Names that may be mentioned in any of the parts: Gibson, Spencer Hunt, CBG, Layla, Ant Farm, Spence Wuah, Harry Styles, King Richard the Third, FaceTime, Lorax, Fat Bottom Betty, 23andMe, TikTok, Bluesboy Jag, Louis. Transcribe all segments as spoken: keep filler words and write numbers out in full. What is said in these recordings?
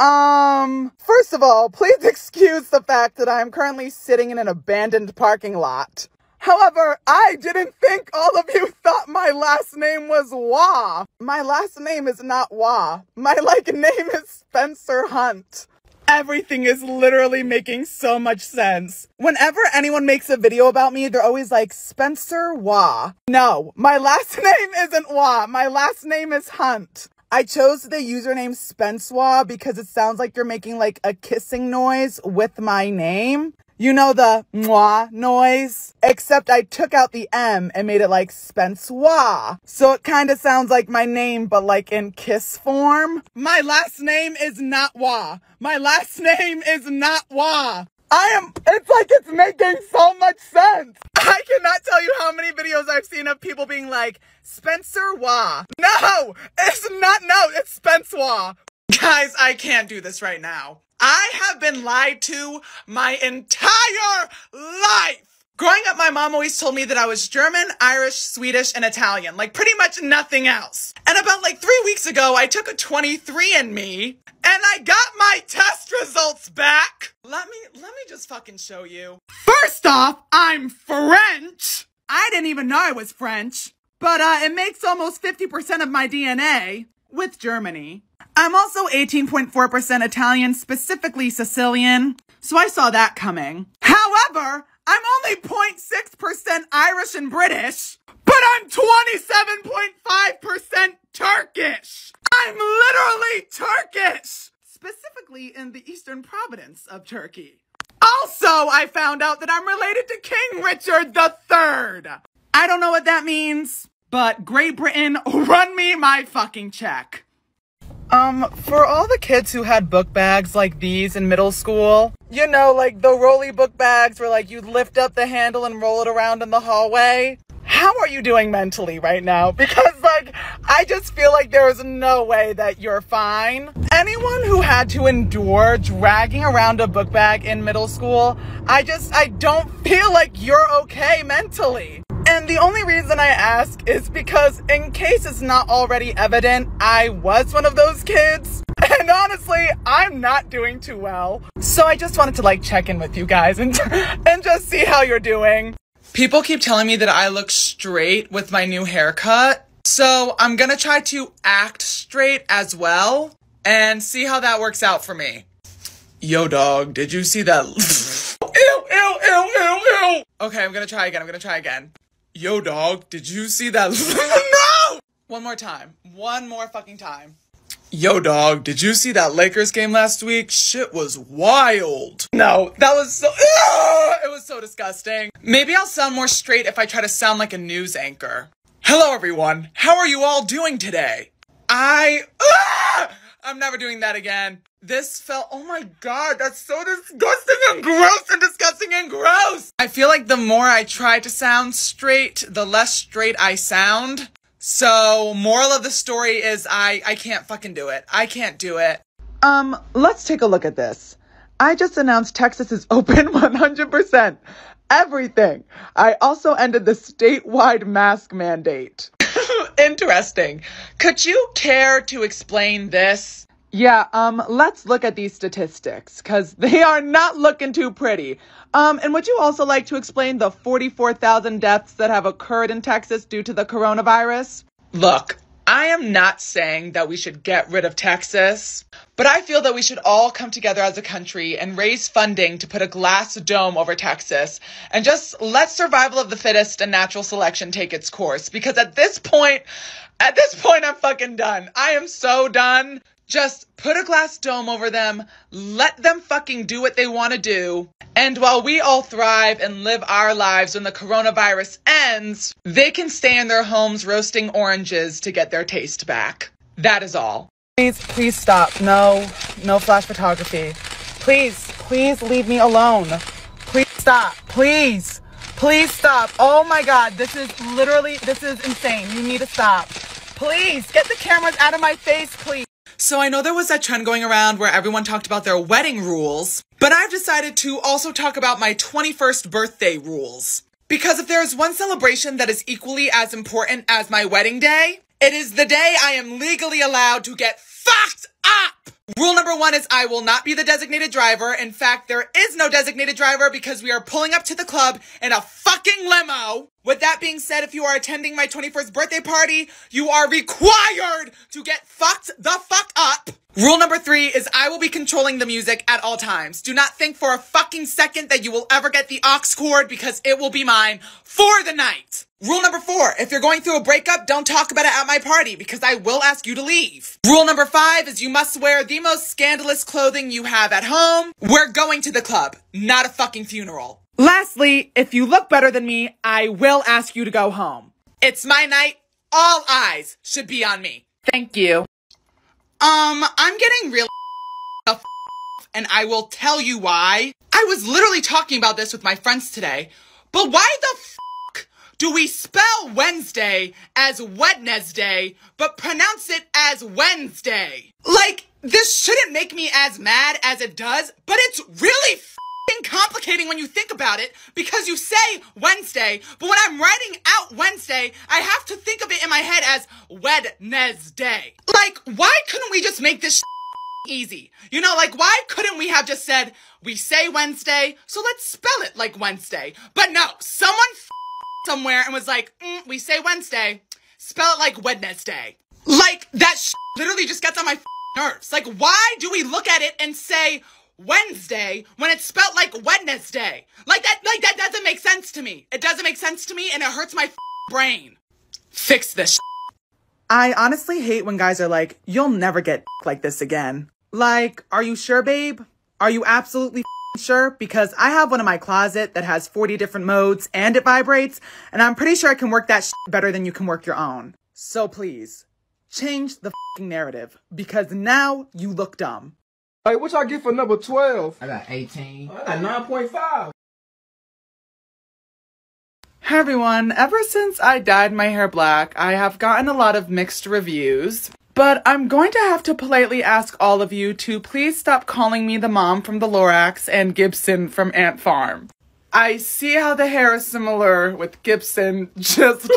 Um, first of all, please excuse the fact that I am currently sitting in an abandoned parking lot. However, I didn't think all of you thought my last name was Wah. My last name is not Wah. My, like, name is Spencer Hunt. Everything is literally making so much sense. Whenever anyone makes a video about me, they're always like, Spencer Wah. No, my last name isn't Wah. My last name is Hunt. I chose the username Spence Wuah because it sounds like you're making like a kissing noise with my name. You know, the mwah noise, except I took out the M and made it like Spence Wuah. So it kind of sounds like my name, but like in kiss form. My last name is not Wah. My last name is not Wah. I am, it's like it's making so much sense. I cannot tell you how many videos I've seen of people being like, Spencer Wuah. No, it's not, no, it's Spence Wuah. Guys, I can't do this right now. I have been lied to my entire life. Growing up, my mom always told me that I was German, Irish, Swedish, and Italian, like pretty much nothing else. And about like three weeks ago, I took a twenty-three and me, and I got my test results back. Let me, let me just fucking show you. First off, I'm French. I didn't even know I was French, but uh, it makes almost fifty percent of my D N A with Germany. I'm also eighteen point four percent Italian, specifically Sicilian, so I saw that coming. However, I'm only zero point six percent Irish and British, but I'm twenty-seven point five percent Turkish! I'm literally Turkish! Specifically in the eastern province of Turkey. Also, I found out that I'm related to King Richard the Third! I don't know what that means, but Great Britain, run me my fucking check. Um, for all the kids who had book bags like these in middle school, you know, like the rolly book bags where like you lift up the handle and roll it around in the hallway. How are you doing mentally right now? Because like, I just feel like there is no way that you're fine. Anyone who had to endure dragging around a book bag in middle school, I just, I don't feel like you're okay mentally. And the only reason I ask is because, in case it's not already evident, I was one of those kids. And honestly, I'm not doing too well. So I just wanted to like check in with you guys and, and just see how you're doing. People keep telling me that I look straight with my new haircut. So I'm gonna try to act straight as well and see how that works out for me. Yo dog, did you see that? Ew, ew, ew, ew, ew. Okay, I'm gonna try again, I'm gonna try again. Yo, dog, did you see that? No! One more time. One more fucking time. Yo, dog, did you see that Lakers game last week? Shit was wild. No, that was so... Ugh! It was so disgusting. Maybe I'll sound more straight if I try to sound like a news anchor. Hello, everyone. How are you all doing today? I... Ugh! I'm never doing that again. This felt... Oh my god, that's so disgusting and gross and disgusting and gross! I feel like the more I try to sound straight, the less straight I sound. So, moral of the story is I, I can't fucking do it. I can't do it. Um, let's take a look at this. I just announced Texas is open one hundred percent. Everything. I also ended the statewide mask mandate. Interesting. Could you care to explain this? Yeah, um, let's look at these statistics, because they are not looking too pretty. Um, and would you also like to explain the forty-four thousand deaths that have occurred in Texas due to the coronavirus? Look, I am not saying that we should get rid of Texas, but I feel that we should all come together as a country and raise funding to put a glass dome over Texas and just let survival of the fittest and natural selection take its course. Because at this point, at this point, I'm fucking done. I am so done. Just put a glass dome over them, let them fucking do what they want to do, and while we all thrive and live our lives when the coronavirus ends, they can stay in their homes roasting oranges to get their taste back. That is all. Please, please stop. No, no flash photography. Please, please leave me alone. Please stop. Please, please stop. Oh my God, this is literally, this is insane. You need to stop. Please, get the cameras out of my face, please. So I know there was that trend going around where everyone talked about their wedding rules, but I've decided to also talk about my twenty-first birthday rules. Because if there is one celebration that is equally as important as my wedding day, it is the day I am legally allowed to get fucked up. Rule number one is I will not be the designated driver. In fact, there is no designated driver because we are pulling up to the club in a fucking limo. With that being said, if you are attending my twenty-first birthday party, you are required to get fucked the fuck up. Rule number three is I will be controlling the music at all times. Do not think for a fucking second that you will ever get the aux cord because it will be mine for the night. Rule number four, if you're going through a breakup, don't talk about it at my party because I will ask you to leave. Rule number five is you must wear the most scandalous clothing you have at home. We're going to the club, not a fucking funeral. Lastly, if you look better than me, I will ask you to go home. It's my night. All eyes should be on me. Thank you. Um, I'm getting real and I will tell you why. I was literally talking about this with my friends today, but why the fuck do we spell Wednesday as Wednesday, but pronounce it as Wednesday? Like, this shouldn't make me as mad as it does, but it's really f***ing complicating when you think about it because you say Wednesday, but when I'm writing out Wednesday, I have to think of it in my head as Wednesday. Like, why couldn't we just make this easy? You know, like, why couldn't we have just said, we say Wednesday, so let's spell it like Wednesday? But no, someone f***ing somewhere and was like, mm, we say Wednesday, spell it like Wednesday. Like, that sh literally just gets on my nerves. Like, why do we look at it and say Wednesday when it's spelled like Wednesday? Like that, like that doesn't make sense to me. It doesn't make sense to me and it hurts my brain. Fix this sh I honestly hate when guys are like, you'll never get like this again. Like, are you sure, babe? Are you absolutely sure? Because I have one in my closet that has forty different modes and it vibrates, and I'm pretty sure I can work that shit better than you can work your own. So please, change the fucking narrative, because now you look dumb. Hey, what y'all get for number twelve? I got eighteen. Oh, I got nine point five. Hi everyone, ever since I dyed my hair black, I have gotten a lot of mixed reviews. But I'm going to have to politely ask all of you to please stop calling me the mom from the Lorax and Gibson from Ant Farm. I see how the hair is similar with Gibson, just...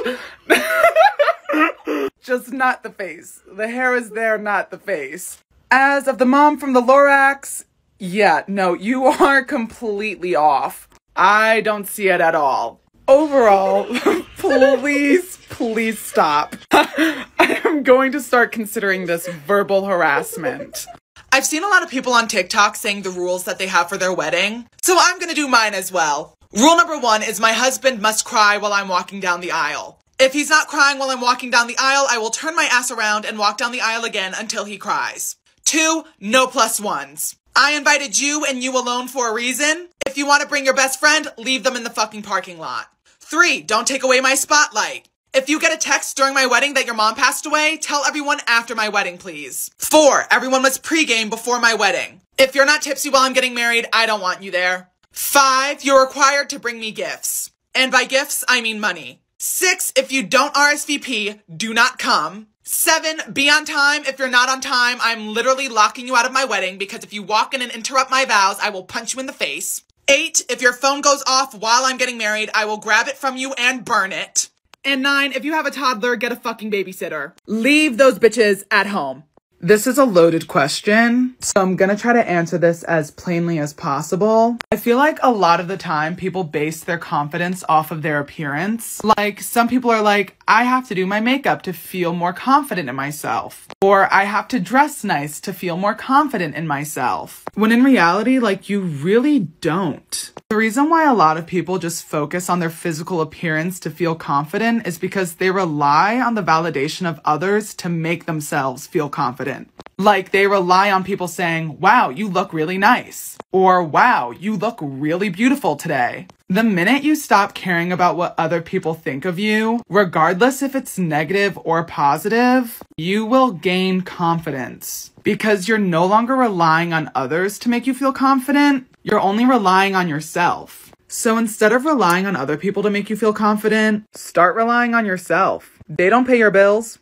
just not the face. The hair is there, not the face. As of the mom from the Lorax, yeah, no, you are completely off. I don't see it at all. Overall, please, please stop. I am going to start considering this verbal harassment. I've seen a lot of people on TikTok saying the rules that they have for their wedding, so I'm gonna do mine as well. Rule number one is my husband must cry while I'm walking down the aisle. If he's not crying while I'm walking down the aisle, I will turn my ass around and walk down the aisle again until he cries. Two, no plus ones. I invited you and you alone for a reason. If you want to bring your best friend, leave them in the fucking parking lot. Three, don't take away my spotlight. If you get a text during my wedding that your mom passed away, tell everyone after my wedding, please. Four, everyone was pregame before my wedding. If you're not tipsy while I'm getting married, I don't want you there. Five, you're required to bring me gifts. And by gifts, I mean money. Six, if you don't R S V P, do not come. Seven, be on time. If you're not on time, I'm literally locking you out of my wedding because if you walk in and interrupt my vows, I will punch you in the face. Eight, if your phone goes off while I'm getting married, I will grab it from you and burn it. And nine, if you have a toddler, get a fucking babysitter. Leave those bitches at home. This is a loaded question, so I'm gonna try to answer this as plainly as possible. I feel like a lot of the time people base their confidence off of their appearance. Like, some people are like, I have to do my makeup to feel more confident in myself. Or I have to dress nice to feel more confident in myself. When in reality, like, you really don't. The reason why a lot of people just focus on their physical appearance to feel confident is because they rely on the validation of others to make themselves feel confident. Like, they rely on people saying, wow, you look really nice. Or, wow, you look really beautiful today. The minute you stop caring about what other people think of you, regardless if it's negative or positive, you will gain confidence. Because you're no longer relying on others to make you feel confident, you're only relying on yourself. So instead of relying on other people to make you feel confident, start relying on yourself. They don't pay your bills.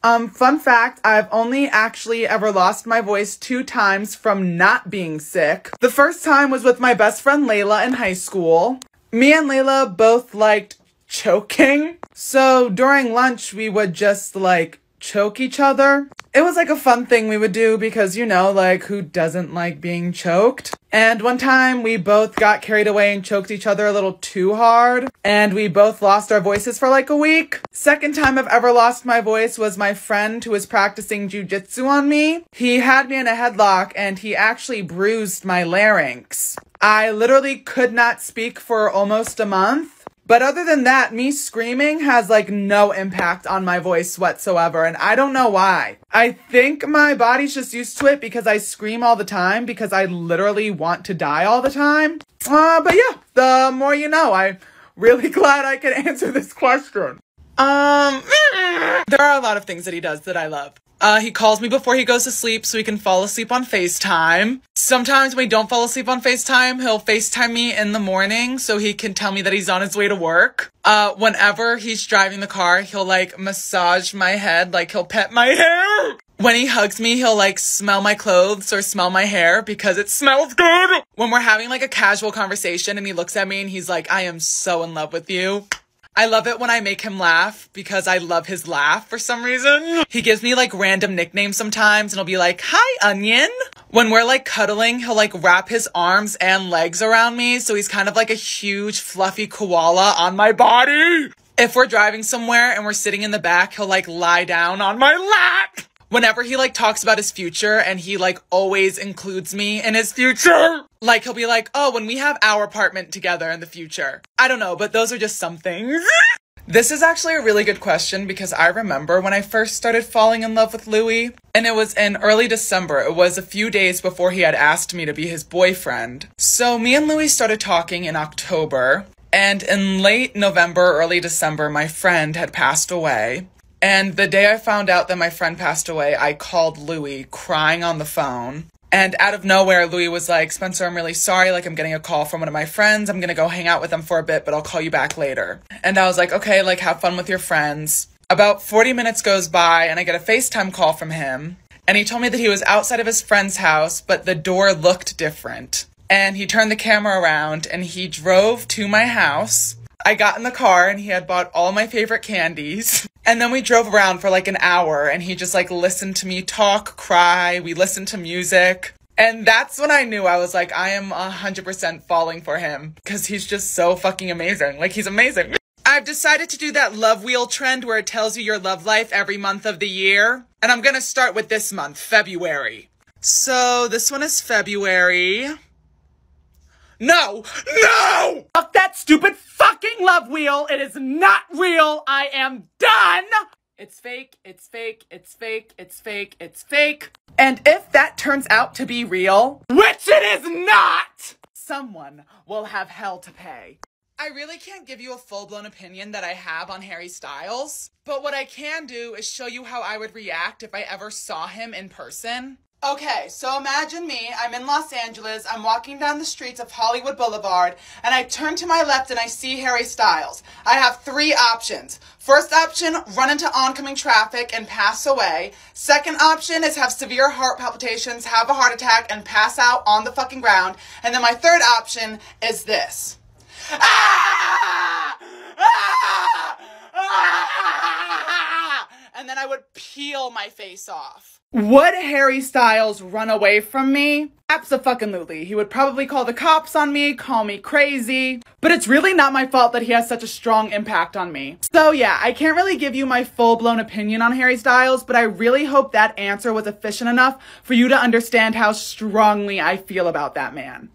Um, fun fact, I've only actually ever lost my voice two times from not being sick. The first time was with my best friend Layla in high school. Me and Layla both liked choking. So during lunch, we would just like choke each other. It was like a fun thing we would do because, you know, like, who doesn't like being choked? And one time we both got carried away and choked each other a little too hard, and we both lost our voices for like a week. Second time I've ever lost my voice was my friend who was practicing jujitsu on me. He had me in a headlock and he actually bruised my larynx. I literally could not speak for almost a month. But other than that, me screaming has like no impact on my voice whatsoever, and I don't know why. I think my body's just used to it because I scream all the time because I literally want to die all the time. Uh, but yeah, the more you know. I'm really glad I could answer this question. Um, there are a lot of things that he does that I love. Uh, he calls me before he goes to sleep so he can fall asleep on FaceTime. Sometimes when we don't fall asleep on FaceTime, he'll FaceTime me in the morning so he can tell me that he's on his way to work. Uh, whenever he's driving the car, he'll like massage my head, like he'll pet my hair. When he hugs me, he'll like smell my clothes or smell my hair because it smells good. When we're having like a casual conversation and he looks at me and he's like, I am so in love with you. I love it when I make him laugh because I love his laugh for some reason. He gives me like random nicknames sometimes and he'll be like, hi, onion. When we're like cuddling, he'll like wrap his arms and legs around me. So he's kind of like a huge fluffy koala on my body. If we're driving somewhere and we're sitting in the back, he'll like lie down on my lap. Whenever he like talks about his future and he like always includes me in his future. Like he'll be like, oh, when we have our apartment together in the future. I don't know, but those are just some things. This is actually a really good question because I remember when I first started falling in love with Louis, and it was in early December. It was a few days before he had asked me to be his boyfriend. So me and Louis started talking in October, and in late November, early December, my friend had passed away. And the day I found out that my friend passed away, I called Louis crying on the phone. And out of nowhere, Louis was like, Spencer, I'm really sorry. Like, I'm getting a call from one of my friends. I'm going to go hang out with them for a bit, but I'll call you back later. And I was like, okay, like, have fun with your friends. About forty minutes goes by and I get a FaceTime call from him. And he told me that he was outside of his friend's house, but the door looked different. And he turned the camera around and he drove to my house. I got in the car and he had bought all my favorite candies. And then we drove around for like an hour and he just like listened to me talk, cry. We listened to music. And that's when I knew I was like, I am one hundred percent falling for him because he's just so fucking amazing. Like, he's amazing. I've decided to do that love wheel trend where it tells you your love life every month of the year. And I'm going to start with this month, February. So this one is February. No! No! Fuck that stupid fucking love wheel! It is not real! I am done! It's fake, it's fake, it's fake, it's fake, it's fake. And if that turns out to be real, which it is not, someone will have hell to pay. I really can't give you a full-blown opinion that I have on Harry Styles, but what I can do is show you how I would react if I ever saw him in person. Okay, so imagine me, I'm in Los Angeles, I'm walking down the streets of Hollywood Boulevard, and I turn to my left and I see Harry Styles. I have three options. First option, run into oncoming traffic and pass away. Second option is have severe heart palpitations, have a heart attack, and pass out on the fucking ground. And then my third option is this. Ah! Ah! Ah! And then I would peel my face off. Would Harry Styles run away from me? Abso-fucking-lutely. He would probably call the cops on me, call me crazy. But it's really not my fault that he has such a strong impact on me. So yeah, I can't really give you my full-blown opinion on Harry Styles, but I really hope that answer was efficient enough for you to understand how strongly I feel about that man.